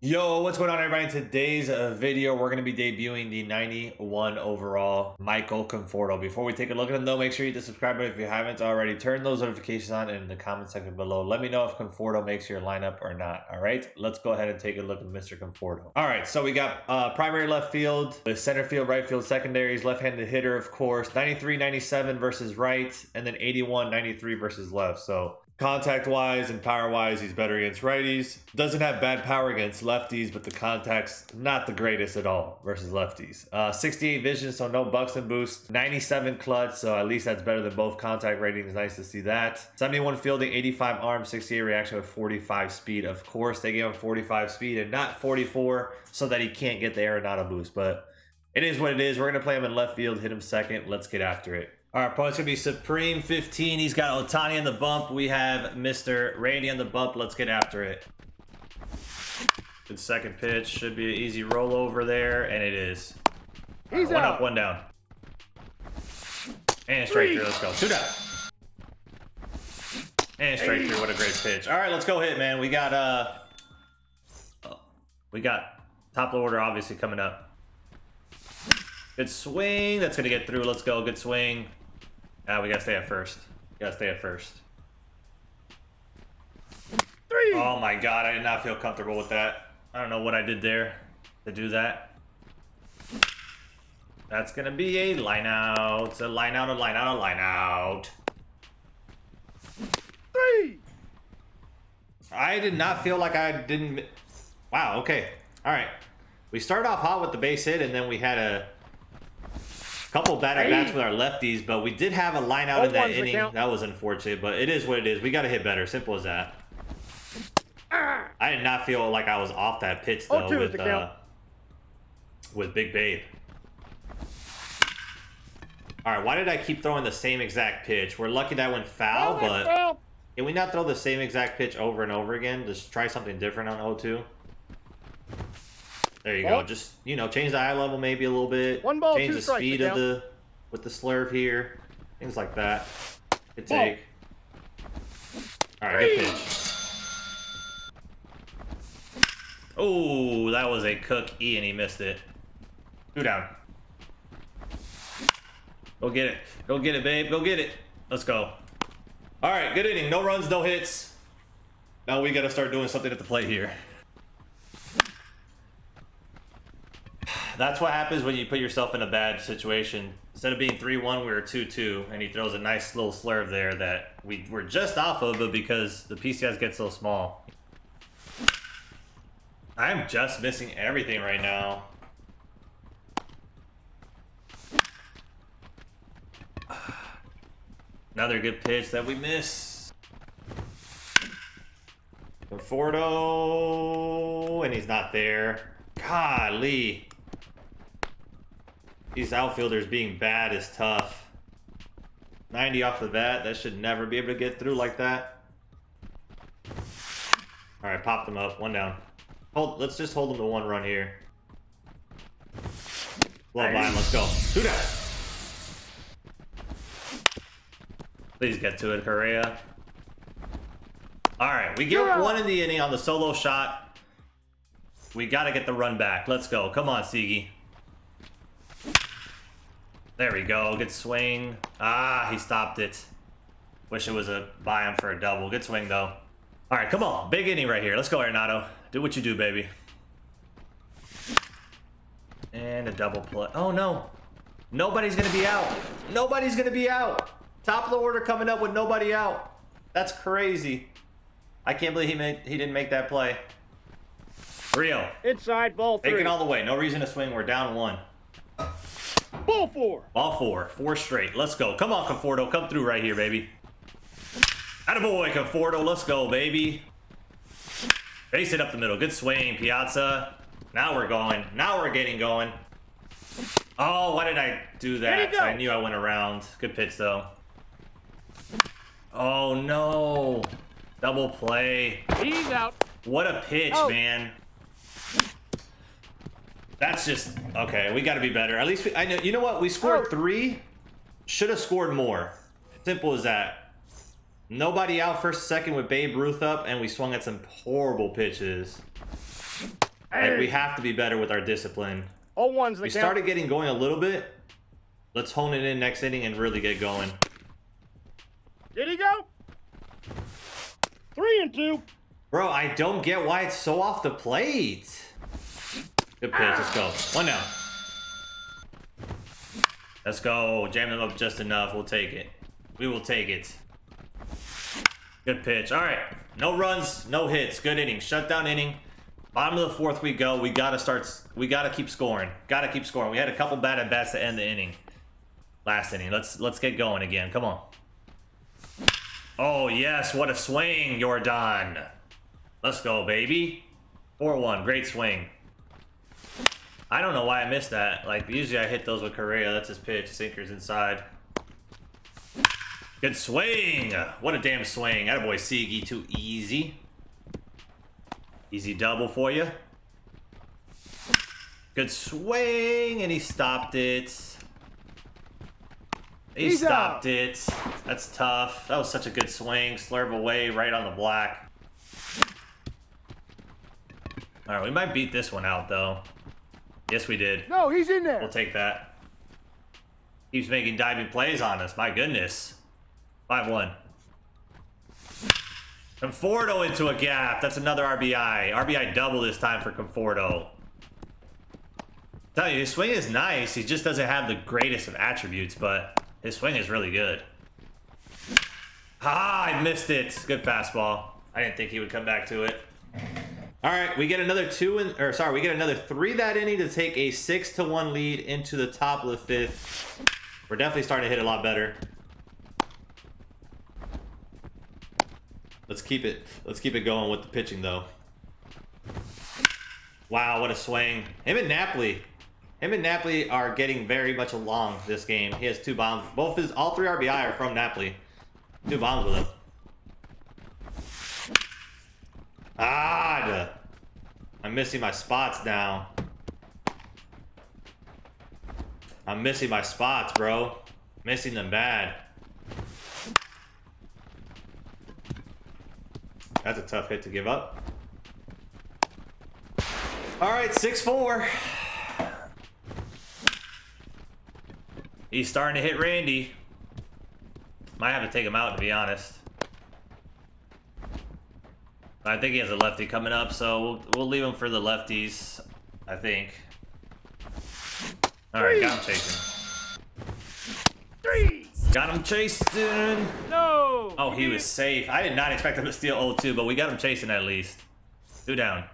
Yo, what's going on, everybody? In today's video, we're going to be debuting the 91 overall Michael Conforto. Before we take a look at him, though, make sure you hit the subscribe button if you haven't already. Turn those notifications on, and in the comment section below, let me know if Conforto makes your lineup or not. All right, let's go ahead and take a look at Mr. Conforto. All right, so we got primary left field, the center field, right field, secondaries, left-handed hitter, of course, 93, 97 versus right, and then 81, 93 versus left. So contact wise and power wise, he's better against righties. Doesn't have bad power against lefties, but the contact's not the greatest at all versus lefties. 68 vision, so no Buxton boost. 97 clutch, so at least that's better than both contact ratings. Nice to see that. 71 fielding, 85 arm, 68 reaction with 45 speed. Of course, they gave him 45 speed and not 44 so that he can't get the Arenado boost, but it is what it is. We're going to play him in left field, hit him second. Let's get after it. Our opponent's going to be Supreme 15. He's got Otani on the bump. We have Mr. Randy on the bump. Let's get after it. Good second pitch. Should be an easy rollover there, and it is. He's one out. Up, one down. And straight through. Let's go. Two down. And straight through. What a great pitch. All right, let's go hit, man. We got, top order obviously coming up. Good swing. That's going to get through. Let's go. Good swing. We got to stay at first. Three. Oh, my God. I did not feel comfortable with that. I don't know what I did there to do that. That's going to be a line out. It's a line out, a line out, a line out. Three. I did not feel like I didn't. Wow. Okay. All right. We started off hot with the base hit, and then we had a couple bad at bats with our lefties, but we did have a line out in that inning. That was unfortunate, but it is what it is. We got to hit better. Simple as that. I did not feel like I was off that pitch, though, with Big Babe. All right, why did I keep throwing the same exact pitch? We're lucky that went foul, but can we not throw the same exact pitch over and over again? Just try something different on 0-2. There you go. Just, you know, change the eye level maybe a little bit. One ball, change the speed of the with the slurve here. Things like that. Good take. All right, good pitch. Oh, that was a cookie and he missed it. Two down. Go get it. Go get it, babe. Go get it. Let's go. All right, good inning. No runs, no hits. Now we got to start doing something at the plate here. That's what happens when you put yourself in a bad situation. Instead of being 3-1, we were 2-2, and he throws a nice little slurve there that we were just off of, but because the PCS get so small. I'm just missing everything right now. Another good pitch that we miss. Conforto, and he's not there. Golly. These outfielders being bad is tough. 90 off the bat. That should never be able to get through like that. All right, pop them up. One down. Hold. Let's just hold them to one run here. Blow by him. Let's go. Two down. Please get to it, Correa. All right, we get one in the inning on the solo shot. We got to get the run back. Let's go. Come on, Seager. There we go. Good swing. Ah, he stopped it. Wish it was a buy him for a double. Good swing, though. All right, come on. Big inning right here. Let's go, Arenado. Do what you do, baby. And a double play. Oh, no. Nobody's going to be out. Nobody's going to be out. Top of the order coming up with nobody out. That's crazy. I can't believe he didn't make that play. Rio. Inside, ball three. Taking all the way. No reason to swing. We're down one. Ball four. Ball four. Four straight. Let's go. Come on, Conforto. Come through right here, baby. Attaboy, Conforto. Let's go, baby. Base it up the middle. Good swing, Piazza. Now we're going. Now we're getting going. Oh, why did I do that? I knew I went around. Good pitch, though. Oh, no. Double play. He's out. What a pitch, man. That's just okay. We got to be better. At least I know. You know what? We scored three. Should have scored more. Simple as that. Nobody out first, second with Babe Ruth up, and we swung at some horrible pitches. Like, we have to be better with our discipline. We started getting going a little bit. Let's hone it in next inning and really get going. Did he go? 3-2. Bro, I don't get why it's so off the plate. Good pitch. Let's go. 1-0. Let's go. Jam them up just enough. We'll take it. We will take it. Good pitch. All right. No runs, no hits. Good inning. Shutdown inning. Bottom of the fourth we go. We got to start. We got to keep scoring. Got to keep scoring. We had a couple bad at-bats to end the inning. Last inning. Let's get going again. Come on. Oh, yes. What a swing, Jordan. Let's go, baby. 4-1. Great swing. I don't know why I missed that. Like, usually I hit those with Correa. That's his pitch. Sinkers inside. Good swing. What a damn swing. That boy Seager, too easy. Easy double for you. Good swing, and he stopped it. He stopped it. That's tough. That was such a good swing. Slurve away right on the black. All right, we might beat this one out, though. Yes, we did. No, he's in there. We'll take that. Keeps making diving plays on us. My goodness. 5-1. Conforto into a gap. That's another RBI. RBI double this time for Conforto. I tell you, his swing is nice. He just doesn't have the greatest of attributes, but his swing is really good. Ah, I missed it. Good fastball. I didn't think he would come back to it. All right, we get another three that inning to take a 6-1 lead into the top of the fifth. We're definitely starting to hit a lot better. Let's keep it going with the pitching, though. Wow, what a swing. Him and Napoli are getting very much along this game. He has two bombs. All three RBI are from Napoli. Two bombs with him. Ah, I'm missing my spots now. I'm missing my spots, bro. Missing them bad. That's a tough hit to give up. All right, 6-4. He's starting to hit Randy. Might have to take him out, to be honest. I think he has a lefty coming up, so we'll leave him for the lefties, I think. All right, got him chasing. Got him chasing. No. Oh, he was safe. I did not expect him to steal 0-2, but we got him chasing at least. 2 down.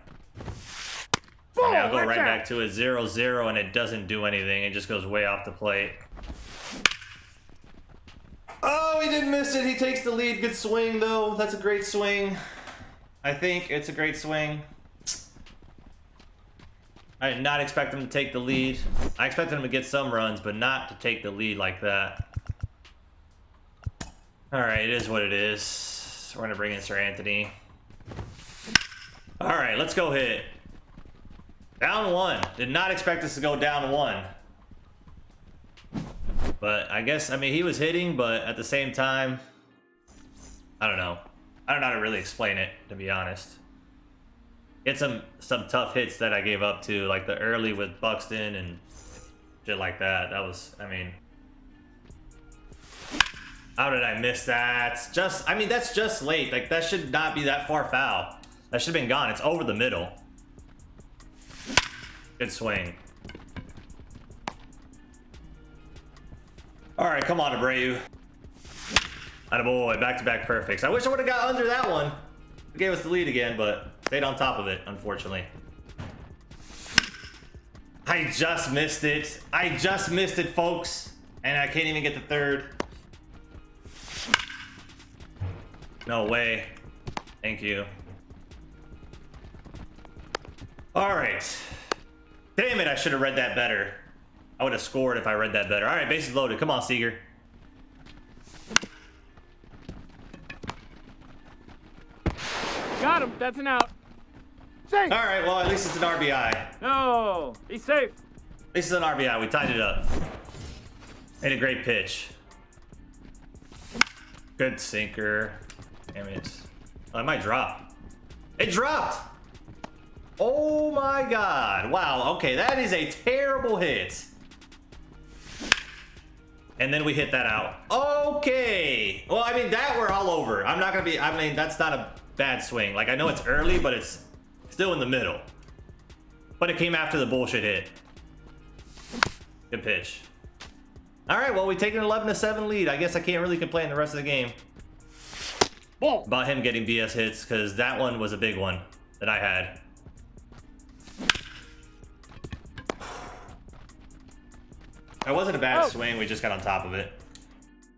Boom, I'll go right back to it. 0-0, and it doesn't do anything. It just goes way off the plate. Oh, he didn't miss it. He takes the lead. Good swing, though. That's a great swing. I think it's a great swing. I did not expect him to take the lead. I expected him to get some runs, but not to take the lead like that. All right, it is what it is. We're gonna bring in Sir Anthony. All right, let's go hit. Down 1. Did not expect us to go down 1. But I guess, I mean, he was hitting, but at the same time, I don't know. I don't know how to really explain it, to be honest. Get some tough hits that I gave up to, like the early with Buxton and shit like that. That was, I mean, how did I miss that? Just, I mean, that's just late. Like, that should not be that far foul. That should have been gone. It's over the middle. Good swing. All right, come on, Abreu. Attaboy, back-to-back perfects. I wish I would have got under that one. It gave us the lead again, but stayed on top of it, unfortunately. I just missed it. I just missed it, folks. And I can't even get the third. No way. Thank you. All right. Damn it, I should have read that better. I would have scored if I read that better. All right, bases loaded. Come on, Seager. Got him. That's an out. Safe. All right. Well, at least it's an RBI. No, he's safe. At least it's an RBI. We tied it up. Made a great pitch. Good sinker. Damn it. Oh, it might drop. It dropped. Oh my God. Wow. Okay, that is a terrible hit. And then we hit that out. Okay. Well, I mean, that we're all over. I'm not going to be... I mean, that's not a bad swing. Like, I know it's early, but it's still in the middle. But it came after the bullshit hit. Good pitch. All right, well, we take an 11-7 lead. I guess I can't really complain the rest of the game about him getting BS hits, because that one was a big one that I had. That wasn't a bad swing. We just got on top of it.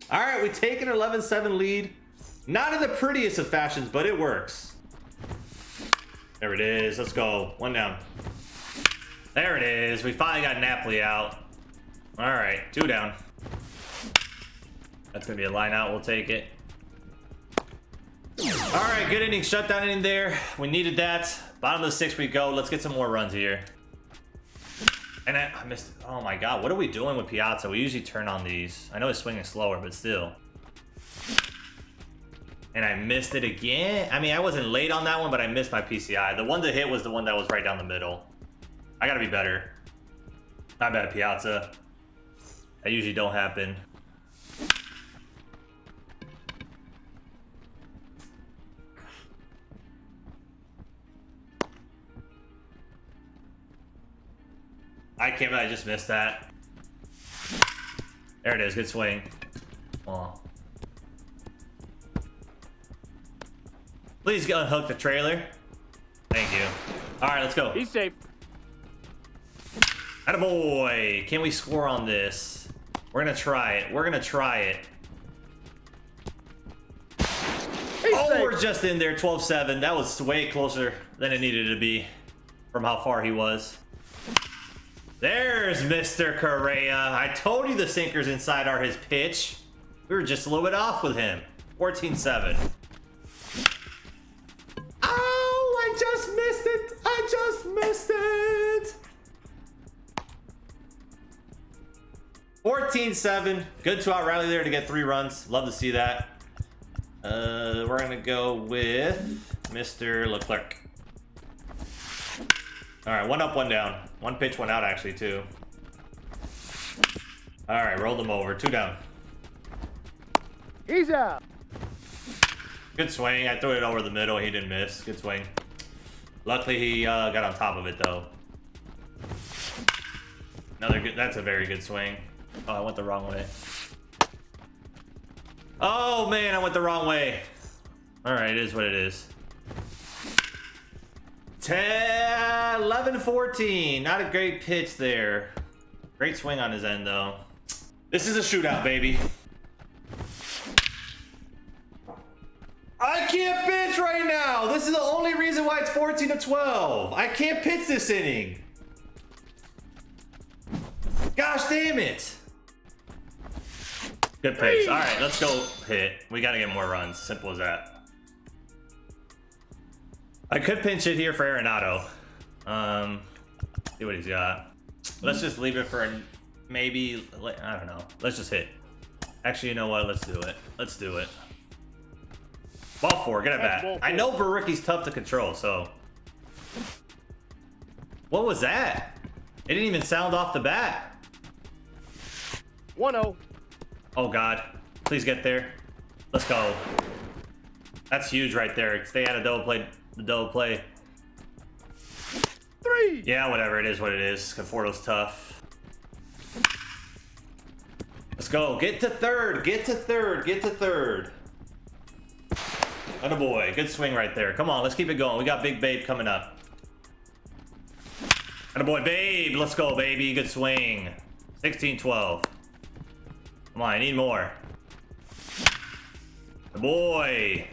All right, we take an 11-7 lead. Not in the prettiest of fashions, but it works. There it is. Let's go. One down. There it is. We finally got Napoli out. All right, two down. That's going to be a line out. We'll take it. All right, good inning. Shutdown in there. We needed that. Bottom of the sixth we go. Let's get some more runs here. And I missed it. Oh my God, what are we doing with Piazza? We usually turn on these. I know it's swinging slower, but still. And I missed it again. I mean, I wasn't late on that one, but I missed my PCI. The one that hit was the one that was right down the middle. I gotta be better. Not bad, Piazza. That usually don't happen. I can't believe I just missed that. There it is. Good swing. Aw. Please go unhook the trailer. Thank you. All right, let's go. He's safe. Attaboy. Can we score on this? We're going to try it. We're going to try it. He's safe. We're just in there. 12-7. That was way closer than it needed to be from how far he was. There's Mr. Correa. I told you the sinkers inside are his pitch. We were just a little bit off with him. 14-7. Oh, I just missed it. I just missed it. 14-7. Good two-out rally there to get 3 runs. Love to see that. We're going to go with Mr. Leclerc. All right, one up, one down. One pitch, one out, actually, too. All right, roll them over. Two down. He's out. Good swing. I threw it over the middle. He didn't miss. Good swing. Luckily, he got on top of it, though. Another good... That's a very good swing. Oh, I went the wrong way. Oh, man, I went the wrong way. All right, it is what it is. 11-14. Not a great pitch there. Great swing on his end, though. This is a shootout, baby. I can't pitch right now. This is the only reason why it's 14-12. I can't pitch this inning. Gosh damn it. Good pitch. All right, let's go hit. We got to get more runs. Simple as that. I could pinch it here for Arenado. See what he's got. Let's just leave it for maybe, I don't know. Let's just hit. Actually, you know what? Let's do it. Let's do it. Ball 4. Get it back. I know Baricki's tough to control, so. What was that? It didn't even sound off the bat. 1-0. Oh, God. Please get there. Let's go. That's huge right there. They had a double play. The double play. 3. Yeah, whatever. It is what it is. Conforto's tough. Let's go. Get to third. Get to third. Get to third. Attaboy. Good swing right there. Come on. Let's keep it going. We got Big Babe coming up. Attaboy, Babe. Let's go, baby. Good swing. 16-12. Come on. I need more. Attaboy.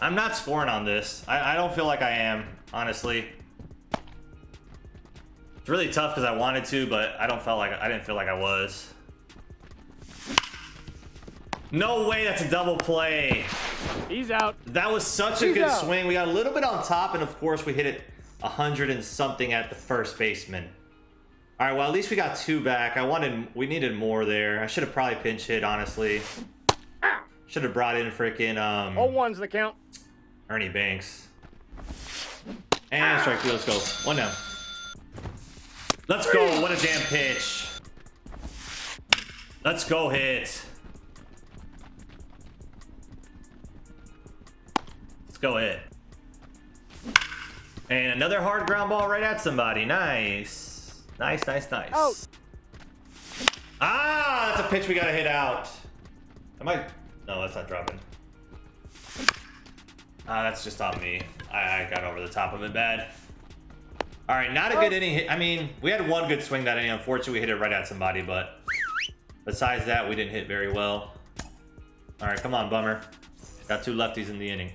I'm not scoring on this. I don't feel like I am, honestly. It's really tough because I wanted to, but I didn't feel like I was. No way, that's a double play. He's out. That was such a good swing. We got a little bit on top, and of course we hit it 100 and something at the first baseman. All right, well, at least we got 2 back. We needed more there. I should have probably pinch hit, honestly. Should have brought in freaking... All one's the count. Ernie Banks. And strike three. Let's go. 1-0. Let's go. What a damn pitch. Let's go, hit. Let's go, hit. And another hard ground ball right at somebody. Nice. Nice, nice, nice. Oh. Ah, that's a pitch we gotta hit out. Am I? No, that's not dropping. That's just on me. I got over the top of it bad. All right, not a good inning hit. I mean, we had one good swing that inning. Unfortunately, we hit it right at somebody, but besides that, we didn't hit very well. All right, come on, bummer. Got two lefties in the inning.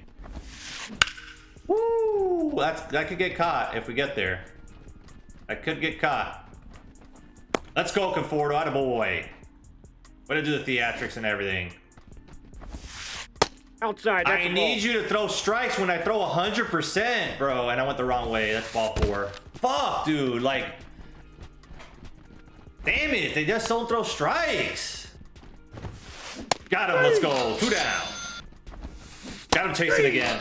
Woo! That could get caught if we get there. That could get caught. Let's go, Conforto. Atta boy. Way to do the theatrics and everything. Outside. I need you to throw strikes when I throw 100%, bro. And I went the wrong way. That's ball four. Fuck, dude. Like, damn it. They just don't throw strikes. Got him. Let's go. 2 down. Got him chasing again.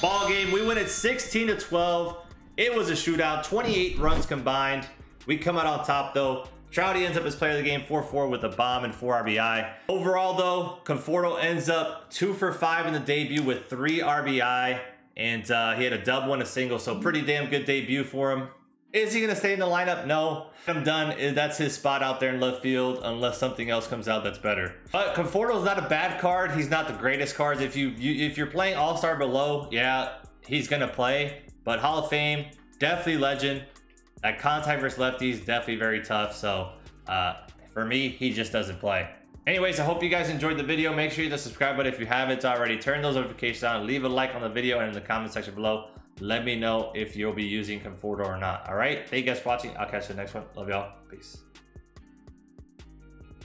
Ball game. We win at 16-12. It was a shootout. 28 runs combined. We come out on top, though. Trouty ends up as player of the game, 4-4 with a bomb and 4 RBI. Overall, though, Conforto ends up 2 for 5 in the debut with 3 RBI. And he had a double and a single, so pretty damn good debut for him. Is he going to stay in the lineup? No. I'm done. That's his spot out there in left field unless something else comes out that's better. But Conforto's not a bad card. He's not the greatest cards. If you're playing All-Star below, yeah, he's going to play. But Hall of Fame, definitely legend. That contact versus lefties, definitely very tough. So for me, he just doesn't play. Anyways, I hope you guys enjoyed the video. Make sure you hit the subscribe button if you haven't already. Turn those notifications on. Leave a like on the video and in the comment section below. Let me know if you'll be using Conforto or not. All right. Thank you guys for watching. I'll catch you in the next one. Love y'all. Peace.